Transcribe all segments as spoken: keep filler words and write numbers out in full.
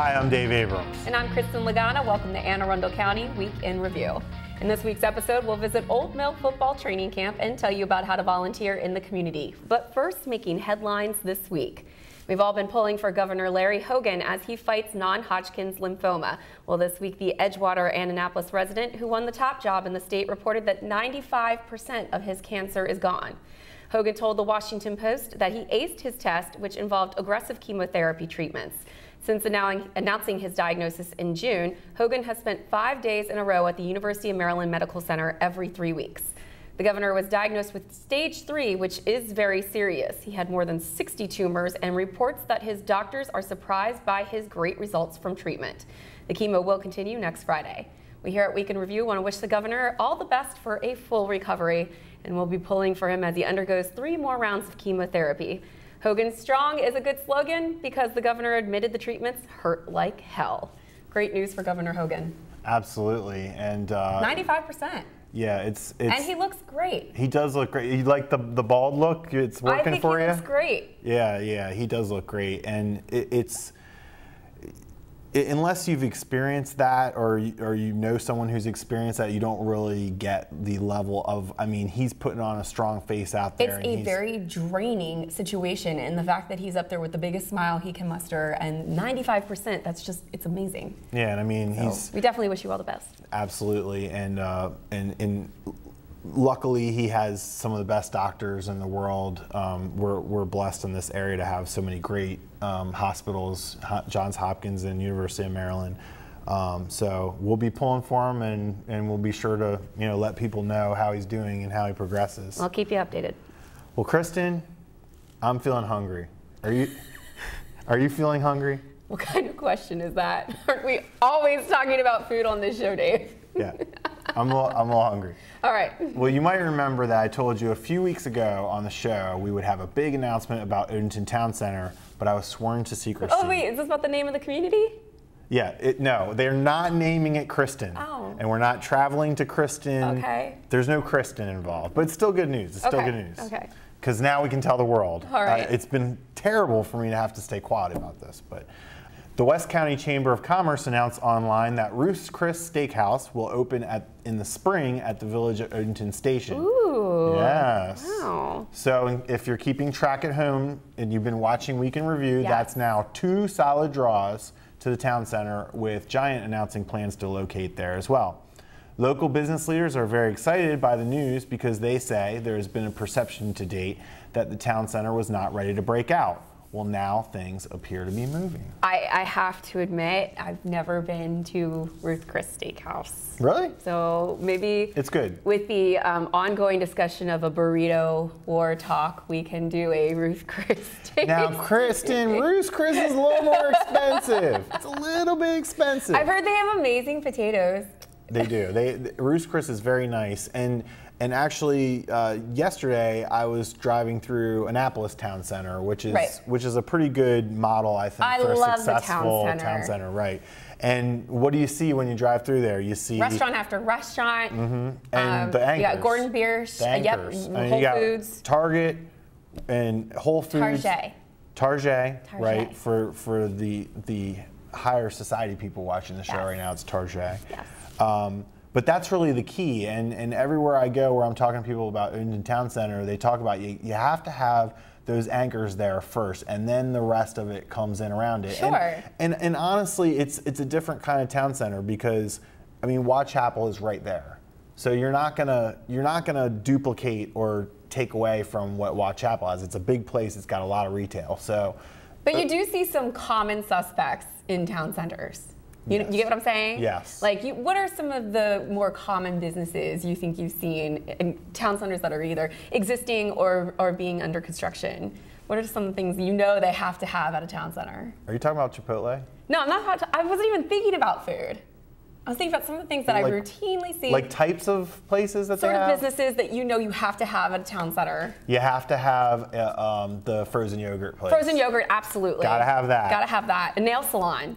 Hi, I'm Dave Abrams. And I'm Kristen Lagana. Welcome to Anne Arundel County Week in Review. In this week's episode, we'll visit Old Mill Football Training Camp and tell you about how to volunteer in the community. But first, making headlines this week. We've all been pulling for Governor Larry Hogan as he fights non-Hodgkin's lymphoma. Well, this week, the Edgewater Annapolis resident who won the top job in the state reported that ninety-five percent of his cancer is gone. Hogan told the Washington Post that he aced his test, which involved aggressive chemotherapy treatments. Since announcing his diagnosis in June, Hogan has spent five days in a row at the University of Maryland Medical Center every three weeks. The governor was diagnosed with stage three, which is very serious. He had more than sixty tumors and reports that his doctors are surprised by his great results from treatment. The chemo will continue next Friday. We here at Week in Review want to wish the governor all the best for a full recovery, and we'll be pulling for him as he undergoes three more rounds of chemotherapy. Hogan's strong is a good slogan because the governor admitted the treatments hurt like hell. Great news for Governor Hogan. Absolutely, and uh, ninety-five percent. Yeah, it's, it's and he looks great. He does look great. You like the the bald look? It's working I think for he you. Looks great. Yeah, yeah, he does look great, and it, it's it, unless you've experienced that or or you know someone who's experienced that, you don't really get the level of. I mean, he's putting on a strong face out there. It's and a very draining situation, and the fact that he's up there with the biggest smile he can muster and ninety-five percent. That's just it's amazing. Yeah, and I mean, so he's. We definitely wish you all the best. Absolutely, and uh, and and luckily he has some of the best doctors in the world. Um, we're we're blessed in this area to have so many great um, hospitals, Johns Hopkins and University of Maryland. Um, so we'll be pulling for him, and and we'll be sure to you know let people know how he's doing and how he progresses. I'll keep you updated. Well, Kristen, I'm feeling hungry. Are you? Are you feeling hungry? What kind of question is that? Aren't we always talking about food on this show, Dave? Yeah, I'm a little, I'm a little hungry. All right. Well, you might remember that I told you a few weeks ago on the show we would have a big announcement about Odenton Town Center, but I was sworn to secrecy. Oh, wait, is this about the name of the community? Yeah, it, no, they're not naming it Kristen. Oh. And we're not traveling to Kristen. Okay. There's no Kristen involved, but it's still good news. It's still okay. good news. Okay. Because now we can tell the world. All right. Uh, it's been terrible for me to have to stay quiet about this, but. The West County Chamber of Commerce announced online that Ruth's Chris Steakhouse will open at, in the spring at the Village of Odenton Station. Ooh. Yes. Wow. So if you're keeping track at home and you've been watching Week in Review, yeah. that's now two solid draws to the town center, with Giant announcing plans to locate there as well. Local business leaders are very excited by the news because they say there has been a perception to date that the town center was not ready to break out. Well, now things appear to be moving. I, I have to admit, I've never been to Ruth's Chris Steakhouse. Really? So maybe it's good. With the um, ongoing discussion of a burrito war talk, we can do a Ruth's Chris Steakhouse. Now, Kristen, Ruth's Chris is a little more expensive. It's a little bit expensive. I've heard they have amazing potatoes. They do. They, they Ruth's Chris is very nice, and. And actually, uh, yesterday I was driving through Annapolis Town Center, which is right. which is a pretty good model, I think, I for love a successful the town, center. town center, right? And what do you see when you drive through there? You see restaurant after restaurant, mm-hmm. and um, the anchors. You got Gordon Biersch, the anchors. Uh, yep, I mean, Whole you got Foods, Target, and Whole Foods, Target, Target, Target. right? For for the the higher society people watching the show yes. right now, it's Target. Yes. Um, But that's really the key, and, and everywhere I go where I'm talking to people about Odenton Town Center, they talk about you, you have to have those anchors there first, and then the rest of it comes in around it. Sure. And, and, and honestly, it's, it's a different kind of town center because, I mean, Watch Chapel is right there. So you're not gonna, you're not gonna duplicate or take away from what Watch Chapel has. It's a big place, it's got a lot of retail, so. But uh, you do see some common suspects in town centers. You, yes. you get what I'm saying? Yes. Like, you, what are some of the more common businesses you think you've seen in town centers that are either existing or, or being under construction? What are some things you know they have to have at a town center? Are you talking about Chipotle? No, I'm not. I wasn't even thinking about food. I was thinking about some of the things that like, I routinely see. Like types of places that sort they have? Sort of businesses that you know you have to have at a town center. You have to have uh, um, the frozen yogurt place. Frozen yogurt, absolutely. Gotta have that. Gotta have that. A nail salon.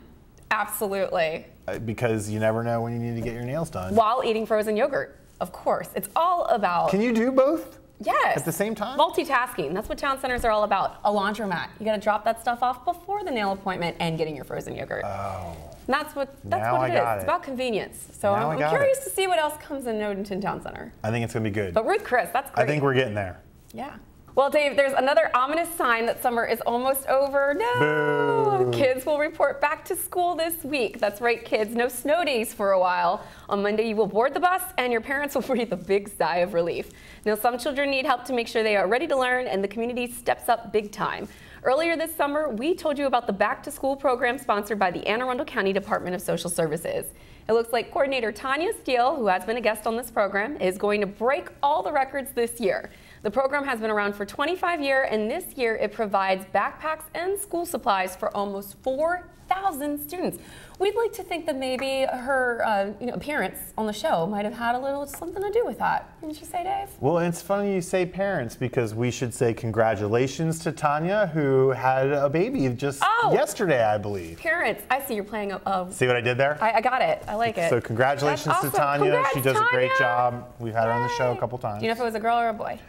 Absolutely. Because you never know when you need to get your nails done. While eating frozen yogurt, of course. It's all about... Can you do both? Yes. At the same time? Multitasking. That's what town centers are all about. A laundromat. You got to drop that stuff off before the nail appointment and getting your frozen yogurt. Oh. And that's what, that's what it is. It's about convenience. So I'm curious to see what else comes in Odenton Town Center. I think it's going to be good. But Ruth Chris, that's great. I think we're getting there. Yeah. Well, Dave, there's another ominous sign that summer is almost over. No! Boo. Kids will report back to school this week. That's right, kids. No snow days for a while. On Monday, you will board the bus, and your parents will breathe a big sigh of relief. Now, some children need help to make sure they are ready to learn, and the community steps up big time. Earlier this summer, we told you about the back-to-school program sponsored by the Anne Arundel County Department of Social Services. It looks like coordinator Tanya Steele, who has been a guest on this program, is going to break all the records this year. The program has been around for twenty-five years, and this year it provides backpacks and school supplies for almost four thousand students. We'd like to think that maybe her uh, you know, appearance on the show might have had a little something to do with that. Didn't you say, Dave? Well, it's funny you say parents, because we should say congratulations to Tanya, who had a baby just oh, yesterday, I believe. Parents. I see you're playing a... a see what I did there? I, I got it. I like it. So congratulations awesome. to Tanya. Congrats, she does Tanya. a great job. We've had Yay. her on the show a couple times. Do you know if it was a girl or a boy?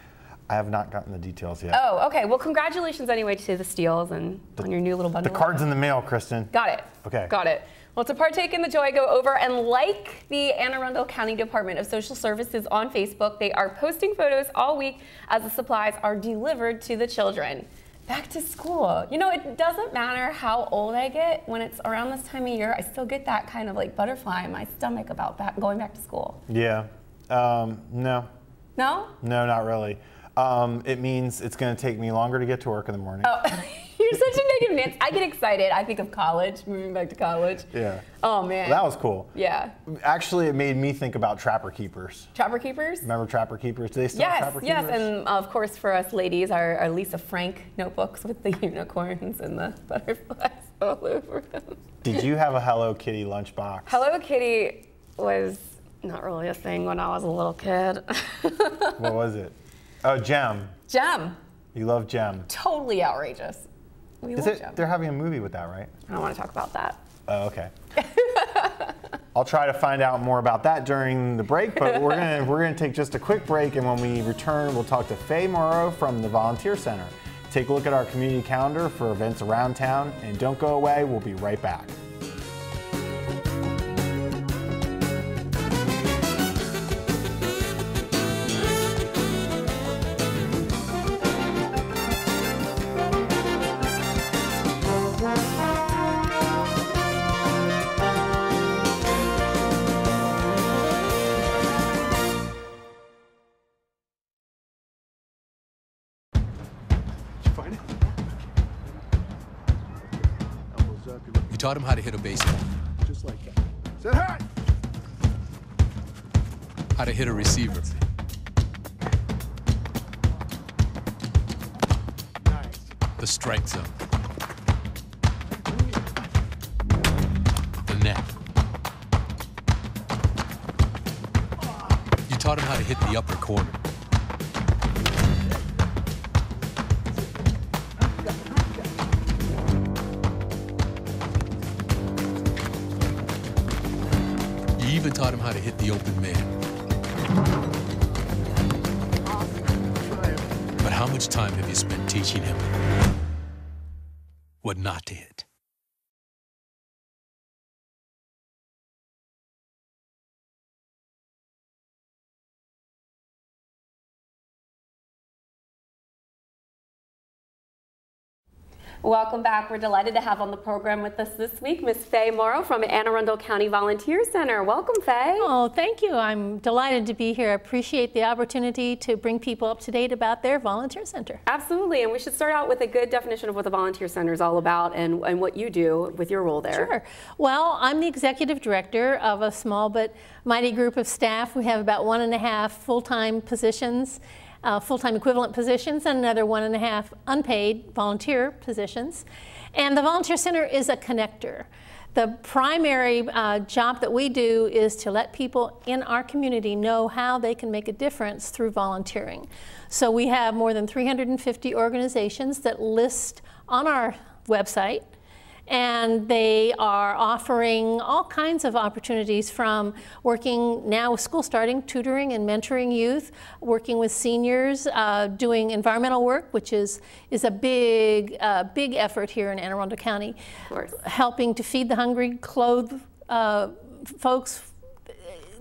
I have not gotten the details yet. Oh, okay. Well, congratulations anyway to the Steeles and the, on your new little bundle. The card's in the mail, Kristen. Got it. Okay. Got it. Well, to partake in the joy, go over and like the Anne Arundel County Department of Social Services on Facebook. They are posting photos all week as the supplies are delivered to the children. Back to school. You know, it doesn't matter how old I get. When it's around this time of year, I still get that kind of like butterfly in my stomach about back, going back to school. Yeah. Um, no. No? No, not really. Um, it means it's going to take me longer to get to work in the morning. Oh, you're such a negative Nancy. I get excited. I think of college, moving back to college. Yeah. Oh, man. Well, that was cool. Yeah. Actually, it made me think about Trapper Keepers. Trapper Keepers? Remember Trapper Keepers? Do they still yes, have Trapper yes. Keepers? Yes, and of course for us ladies, our, our Lisa Frank notebooks with the unicorns and the butterflies all over them. Did you have a Hello Kitty lunchbox? Hello Kitty was not really a thing when I was a little kid. What was it? Oh, Jem. Jem. You love Jem. Totally outrageous. We Is love it, Jem. They're having a movie with that, right? I don't want to talk about that. Oh, okay. I'll try to find out more about that during the break, but we're gonna we're gonna take just a quick break, and when we return, we'll talk to Faye Morrow from the Volunteer Center. Take a look at our community calendar for events around town, and don't go away. We'll be right back. Taught him how to hit a baseball. Just like that. Set high! How to hit a receiver. Nice. The strike zone. The net. You taught him how to hit the upper corner. Taught him how to hit the open man. But how much time have you spent teaching him what not to hit? Welcome back. We're delighted to have on the program with us this week Miss Faye Morrow from Anne Arundel County Volunteer Center. Welcome, Faye. Oh, thank you. I'm delighted to be here. I appreciate the opportunity to bring people up to date about their volunteer center. Absolutely, and we should start out with a good definition of what the volunteer center is all about and, and what you do with your role there. Sure. Well, I'm the executive director of a small but mighty group of staff. We have about one and a half full-time positions. Uh, full-time equivalent positions and another one and a half unpaid volunteer positions. And the Volunteer Center is a connector. The primary uh, job that we do is to let people in our community know how they can make a difference through volunteering. So we have more than three hundred fifty organizations that list on our website and they are offering all kinds of opportunities, from working now with school starting, tutoring and mentoring youth, working with seniors, uh, doing environmental work, which is, is a big, uh, big effort here in Anne Arundel County, helping to feed the hungry, clothe uh, folks,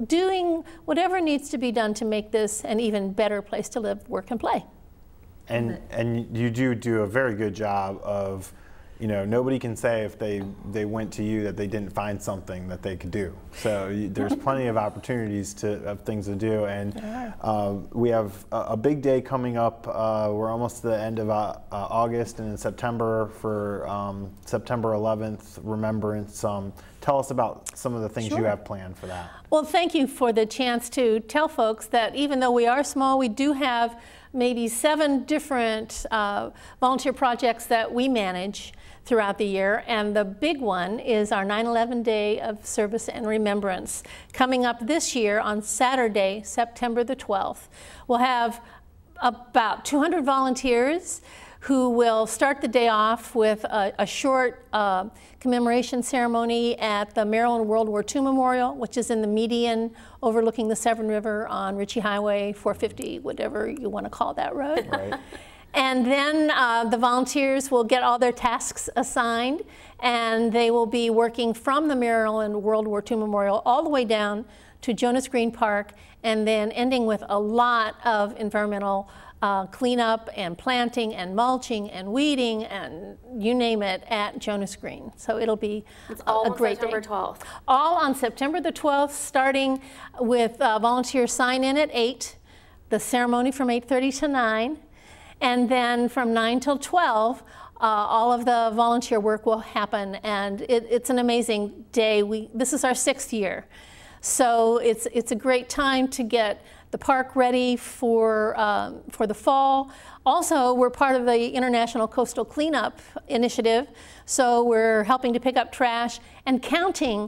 doing whatever needs to be done to make this an even better place to live, work, and play. And and you do do a very good job of, you know, nobody can say if they they went to you that they didn't find something that they could do. So you, there's plenty of opportunities to of things to do. And uh, we have a, a big day coming up. Uh, we're almost to the end of uh, uh, August, and in September for um, September eleventh Remembrance. Um, Tell us about some of the things sure. you have planned for that. Well, thank you for the chance to tell folks that even though we are small, we do have maybe seven different uh, volunteer projects that we manage throughout the year. And the big one is our nine eleven Day of Service and Remembrance. Coming up this year on Saturday, September the twelfth, we'll have about two hundred volunteers who will start the day off with a, a short uh, commemoration ceremony at the Maryland World War Two Memorial, which is in the median overlooking the Severn River on Ritchie Highway four fifty, whatever you want to call that road. Right. And then uh, the volunteers will get all their tasks assigned, and they will be working from the Maryland World War Two Memorial all the way down to Jonas Green Park, and then ending with a lot of environmental Uh, cleanup and planting and mulching and weeding and you name it at Jonas Green. So it'll be it's all a, a great September twelfth. Day. All on September the twelfth, starting with uh, volunteer sign in at eight, the ceremony from eight thirty to nine, and then from nine till twelve, Uh, all of the volunteer work will happen, and it, it's an amazing day. We this is our sixth year, so it's it's a great time to get the park ready for, um, for the fall. Also, we're part of the International Coastal Cleanup Initiative, so we're helping to pick up trash and counting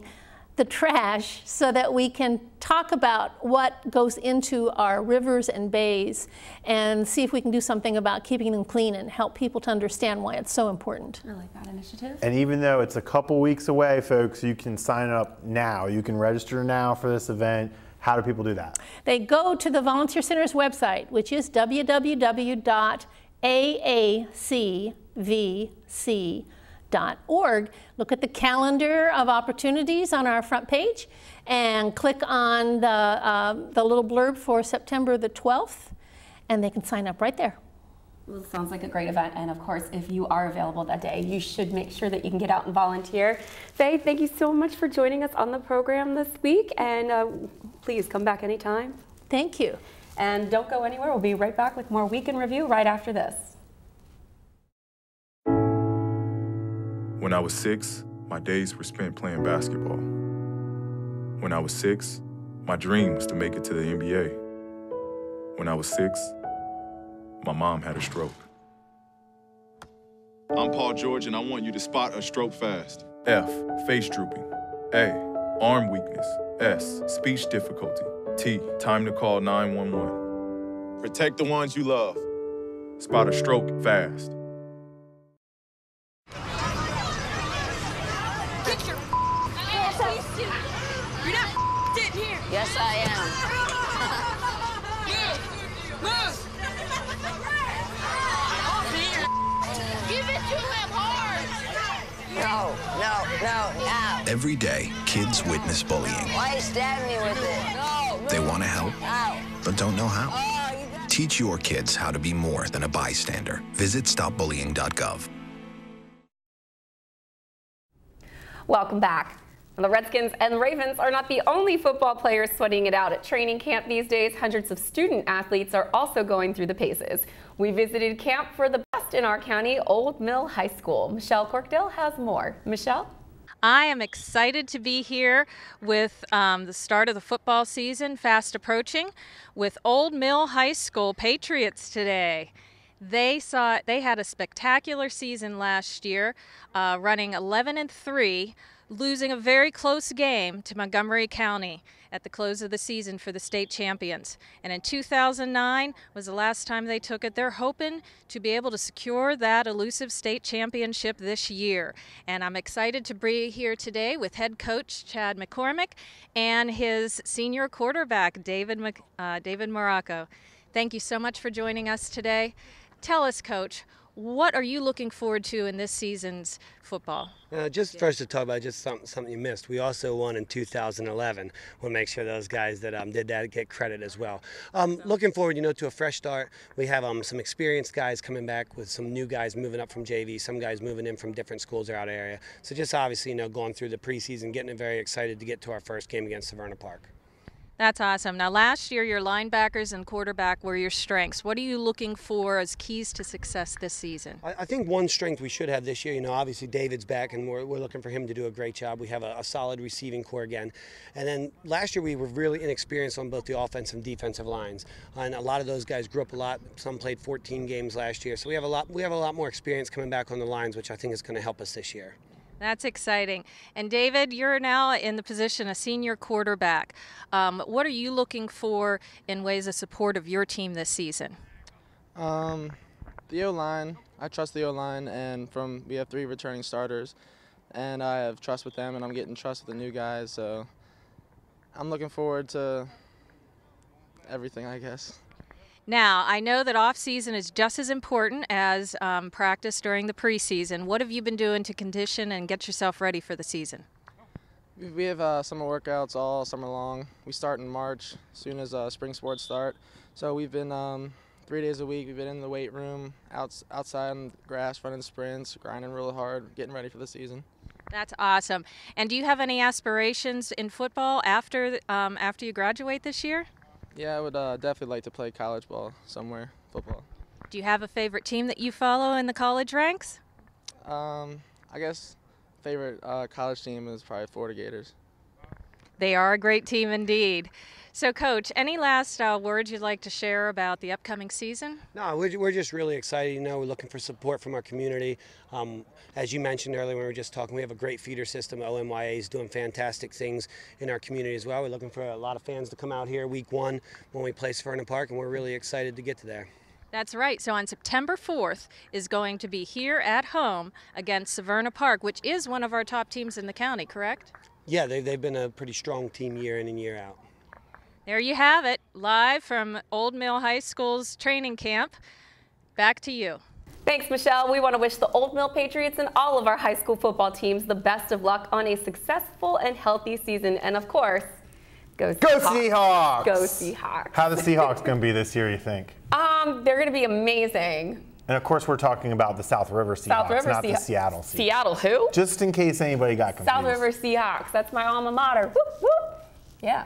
the trash so that we can talk about what goes into our rivers and bays and see if we can do something about keeping them clean and help people to understand why it's so important. I like that initiative. And even though it's a couple weeks away, folks, you can sign up now. You can register now for this event. How do people do that? They go to the Volunteer Center's website, which is w w w dot a a c v c dot org. Look at the calendar of opportunities on our front page and click on the, uh, the little blurb for September the twelfth, and they can sign up right there. Well, it sounds like a great event, and of course, if you are available that day, you should make sure that you can get out and volunteer. Faye, thank you so much for joining us on the program this week, and uh, please come back anytime. Thank you. And don't go anywhere. We'll be right back with more Week in Review right after this. When I was six, my days were spent playing basketball. When I was six, my dream was to make it to the N B A. When I was six, my mom had a stroke. I'm Paul George, and I want you to spot a stroke fast. F, face drooping. A, arm weakness. S, speech difficulty. T, time to call nine one one. Protect the ones you love. Spot a stroke fast. Get your ass out. You're not in here. Yes, I am. Move. Move. No, no, no, no. Every day, kids witness bullying. Why are you stabbing me with it? No, no. They want to help, Ow. but don't know how. Oh, you got... Teach your kids how to be more than a bystander. Visit stop bullying dot gov. Welcome back. The Redskins and Ravens are not the only football players sweating it out at training camp these days. Hundreds of student athletes are also going through the paces. We visited camp for the best in our county, Old Mill High School. Michelle Corkadel has more. Michelle? I am excited to be here with um, the start of the football season fast approaching with Old Mill High School Patriots today. They saw they had a spectacular season last year, uh, running eleven and three, losing a very close game to Montgomery County at the close of the season for the state champions. And in two thousand nine was the last time they took it. They're hoping to be able to secure that elusive state championship this year. And I'm excited to be here today with head coach Chad McCormick and his senior quarterback, David, uh, David Morocco. Thank you so much for joining us today. Tell us, Coach, what are you looking forward to in this season's football? Uh, just first to talk about just something, something you missed. We also won in two thousand eleven. We'll make sure those guys that um, did that get credit as well. Um, looking forward, you know, to a fresh start. We have um, some experienced guys coming back with some new guys moving up from J V, some guys moving in from different schools around the area. So just obviously, you know, going through the preseason, getting very excited to get to our first game against Severna Park. That's awesome. Now, last year, your linebackers and quarterback were your strengths. What are you looking for as keys to success this season? I, I think one strength we should have this year, you know, obviously David's back, and we're, we're looking for him to do a great job. We have a, a solid receiving core again. And then last year, we were really inexperienced on both the offensive and defensive lines. And a lot of those guys grew up a lot. Some played fourteen games last year. So we have a lot, we have a lot more experience coming back on the lines, which I think is going to help us this year. That's exciting. And David, you're now in the position of senior quarterback. Um, what are you looking for in ways of support of your team this season? Um, the O-line. I trust the O-line, and from we have three returning starters, and I have trust with them, and I'm getting trust with the new guys. So I'm looking forward to everything, I guess. Now, I know that off-season is just as important as um, practice during the preseason. What have you been doing to condition and get yourself ready for the season? We have uh, summer workouts all summer long. We start in March, as soon as uh, spring sports start. So we've been um, three days a week. We've been in the weight room, out, outside on the grass, running sprints, grinding real hard, getting ready for the season. That's awesome. And do you have any aspirations in football after, um, after you graduate this year? Yeah, I would uh, definitely like to play college ball somewhere, football. Do you have a favorite team that you follow in the college ranks? Um, I guess favorite uh, college team is probably Florida Gators. They are a great team indeed. So, Coach, any last uh, words you'd like to share about the upcoming season? No, we're, we're just really excited. You know, we're looking for support from our community. Um, as you mentioned earlier when we were just talking, we have a great feeder system. O M Y A is doing fantastic things in our community as well. We're looking for a lot of fans to come out here week one when we play Severna Park, and we're really excited to get to there. That's right. So on September fourth is going to be here at home against Severna Park, which is one of our top teams in the county, correct? Yeah, they, they've been a pretty strong team year in and year out. There you have it, live from Old Mill High School's training camp. Back to you. Thanks, Michelle. We want to wish the Old Mill Patriots and all of our high school football teams the best of luck on a successful and healthy season. And of course, go Seahawks. Go Seahawks. Go Seahawks. How are the Seahawks going to be this year, you think? Um, they're going to be amazing. And, of course, we're talking about the South River Seahawks, South River not Se the Seattle Seahawks. Seattle who? Just in case anybody got confused. South River Seahawks. That's my alma mater. Whoop, whoop. Yeah.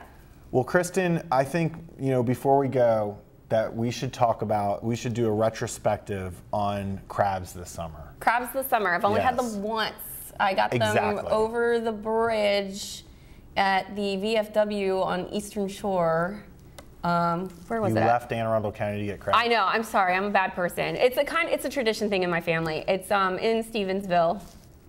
Well, Kristen, I think, you know, before we go, that we should talk about, we should do a retrospective on crabs this summer. Crabs this summer. I've only yes. had them once. I got exactly. them over the bridge at the V F W on Eastern Shore. Um, where was you it? You left Anne Arundel County to get crabs. I know. I'm sorry. I'm a bad person. It's a kind. It's a tradition thing in my family. It's um, in Stevensville.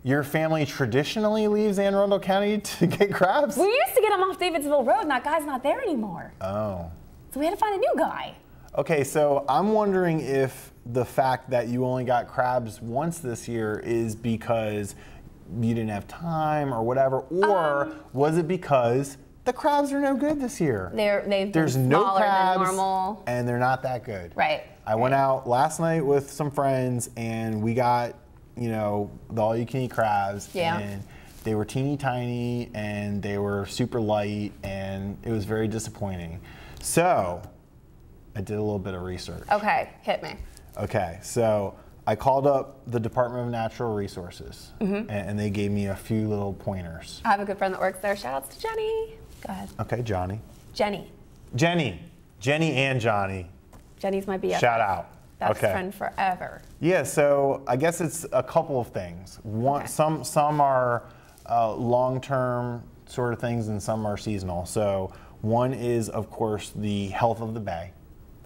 Your family traditionally leaves Anne Arundel County to get crabs. We used to get them off Davidsville Road, and that guy's not there anymore. Oh. So we had to find a new guy. Okay, so I'm wondering if the fact that you only got crabs once this year is because you didn't have time or whatever, or um, was it because the crabs are no good this year? They're, they've There's been no crabs, than normal. And they're not that good. Right. I right. went out last night with some friends, and we got, you know, the all-you-can-eat crabs. Yeah. And they were teeny tiny, and they were super light, and it was very disappointing. So I did a little bit of research. Okay, hit me. Okay, so I called up the Department of Natural Resources, mm-hmm. and they gave me a few little pointers. I have a good friend that works there. Shout outs to Jenny. Go ahead. Okay, Johnny. Jenny. Jenny. Jenny and Johnny. Jenny's my B F. Shout out. That's okay. Friend forever. Yeah, so I guess it's a couple of things. One, okay. some, some are uh, long-term sort of things, and some are seasonal. So one is, of course, the health of the bay.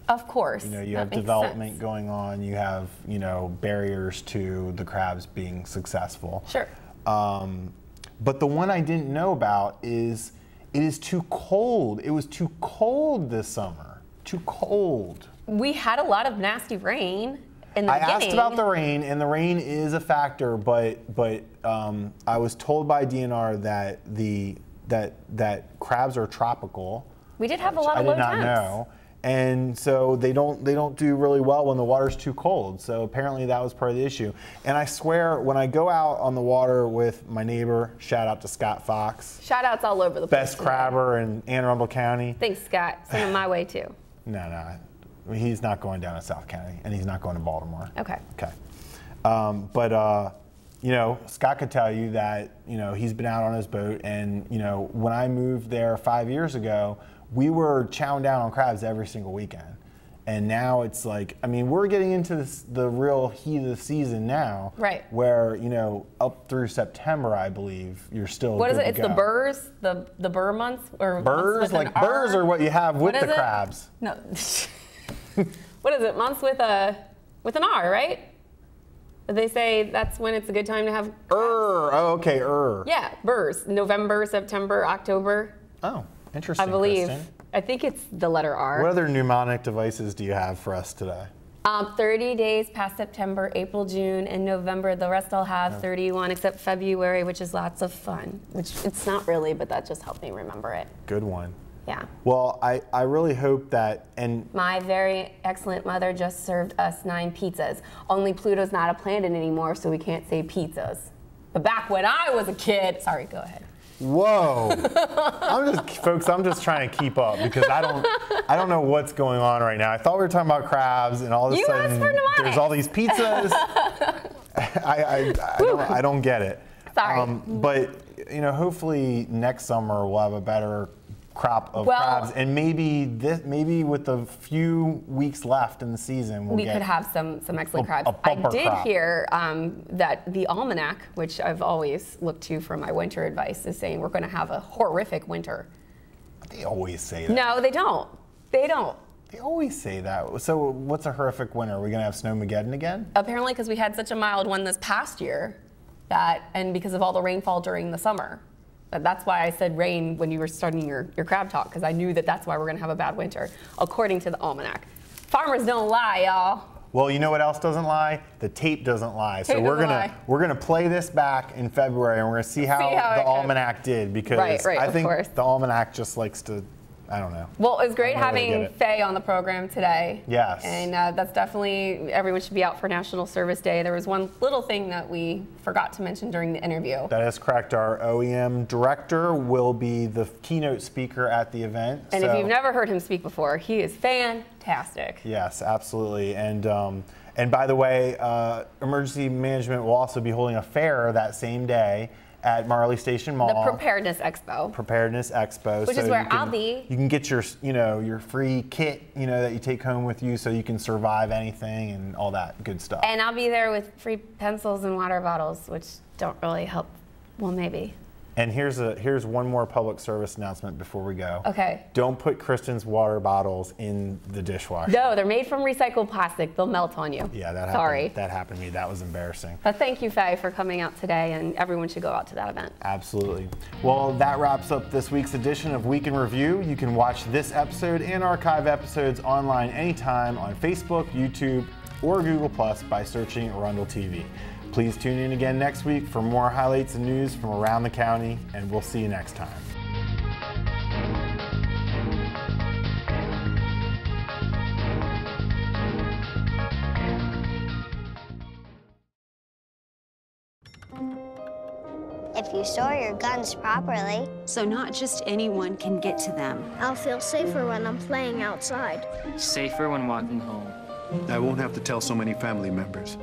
Of course. You know, you have development going on, you have, you know, barriers to the crabs being successful. Sure. Um, but the one I didn't know about is it is too cold. It was too cold this summer. Too cold. We had a lot of nasty rain in the I beginning. I asked about the rain, and the rain is a factor, but but um, I was told by D N R that the that that crabs are tropical. We did have a lot of low temps. I did not know. And so they don't they don't do really well when the water's too cold. So apparently that was part of the issue. And I swear, when I go out on the water with my neighbor, shout out to Scott Fox. Shout outs all over the place. Best crabber in Anne Arundel County. Thanks, Scott. Send him my way too. No, no, he's not going down to South County, and he's not going to Baltimore. Okay. Okay. Um, but uh, you know, Scott could tell you that you know he's been out on his boat, and you know when I moved there five years ago, we were chowing down on crabs every single weekend. And now it's like, I mean, we're getting into this, the real heat of the season now. Right. Where, you know, up through September, I believe, you're still What is it? It's go. the burrs? The the burr months? Or burrs? Like, burrs are what you have with the it? crabs. No. What is it? Months with, a, with an R, right? They say that's when it's a good time to have crabs. Err. Oh, okay. Err. Yeah. Burrs. November, September, October. Oh. Interesting, I believe. Kristen. I think it's the letter R. What other mnemonic devices do you have for us today? Um, thirty days past September, April, June, and November. The rest I'll have thirty-one, except February, which is lots of fun. Which it's not really, but that just helped me remember it. Good one. Yeah. Well, I, I really hope that, and my very excellent mother just served us nine pizzas. Only Pluto's not a planet anymore, so we can't say pizzas. But back when I was a kid, sorry, go ahead. Whoa. I'm just, folks, I'm just trying to keep up because I don't I don't know what's going on right now. I thought we were talking about crabs, and all of a you sudden there's all these pizzas. I, I, I, don't, I don't get it. Sorry. Um, but, you know, hopefully next summer we'll have a better crop of well, crabs, and maybe this, maybe with the few weeks left in the season, we'll we get could have some some excellent a, crabs. A I did crop. hear um, that the almanac, which I've always looked to for my winter advice, is saying we're going to have a horrific winter. They always say that. No, they don't. They don't. They always say that. So what's a horrific winter? Are we going to have snowmageddon again? Apparently, because we had such a mild one this past year, that and because of all the rainfall during the summer. That's why I said rain when you were starting your, your crab talk, because I knew that that's why we're going to have a bad winter, according to the almanac. Farmers don't lie, y'all. Well, you know what else doesn't lie? The tape doesn't lie. Tape so we're going to we're gonna play this back in February, and we're going to see how, see how the almanac goes. did, because right, right, I think the almanac just likes to, I don't know. Well, it was great having Faye on the program today. Yes. And uh, that's definitely, everyone should be out for National Service Day. There was one little thing that we forgot to mention during the interview. That is correct. Our O E M director will be the keynote speaker at the event. And so, if you've never heard him speak before, he is fantastic. Yes, absolutely. And um, and by the way, uh, Emergency Management will also be holding a fair that same day at Marley Station Mall. The Preparedness Expo. Preparedness Expo. Which so is where can, I'll be. You can get your, you know, your free kit, you know, that you take home with you so you can survive anything and all that good stuff. And I'll be there with free pencils and water bottles, which don't really help. Well, maybe. And here's a here's one more public service announcement before we go. Okay. Don't put Kristen's water bottles in the dishwasher. No, they're made from recycled plastic. They'll melt on you. Yeah, that happened. Sorry. That happened to me. That was embarrassing. But thank you, Faye, for coming out today, and everyone should go out to that event. Absolutely. Well, that wraps up this week's edition of Week in Review. You can watch this episode and archive episodes online anytime on Facebook, YouTube, or Google Plus by searching Arundel T V. Please tune in again next week for more highlights and news from around the county, and we'll see you next time. If you store your guns properly. So not just anyone can get to them. I'll feel safer when I'm playing outside. Safer when walking home. I won't have to tell so many family members.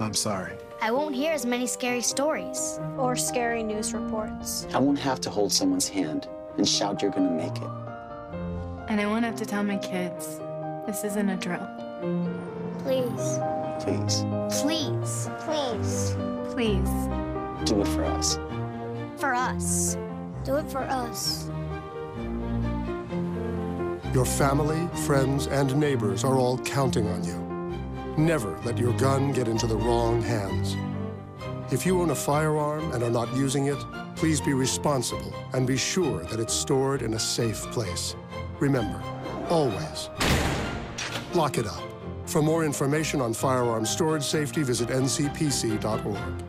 I'm sorry. I won't hear as many scary stories. Or scary news reports. I won't have to hold someone's hand and shout you're gonna make it. And I won't have to tell my kids, this isn't a drill. Please. Please. Please. Please. Please. Do it for us. For us. Do it for us. Your family, friends, and neighbors are all counting on you. Never let your gun get into the wrong hands. If you own a firearm and are not using it, please be responsible and be sure that it's stored in a safe place. Remember, always lock it up. For more information on firearm storage safety, visit N C P C dot org.